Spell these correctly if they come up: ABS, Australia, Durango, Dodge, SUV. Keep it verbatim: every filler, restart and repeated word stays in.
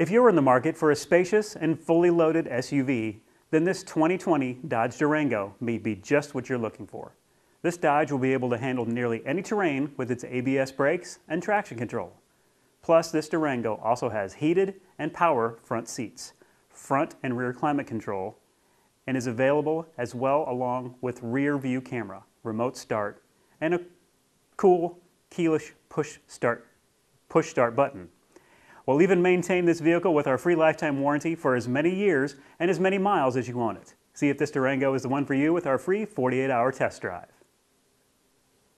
If you're in the market for a spacious and fully loaded S U V, then this twenty twenty Dodge Durango may be just what you're looking for. This Dodge will be able to handle nearly any terrain with its A B S brakes and traction control. Plus, this Durango also has heated and power front seats, front and rear climate control, and is available as well along with rear view camera, remote start, and a cool keyless push start, push start button. We'll even maintain this vehicle with our free lifetime warranty for as many years and as many miles as you want it. See if this Durango is the one for you with our free forty-eight hour test drive.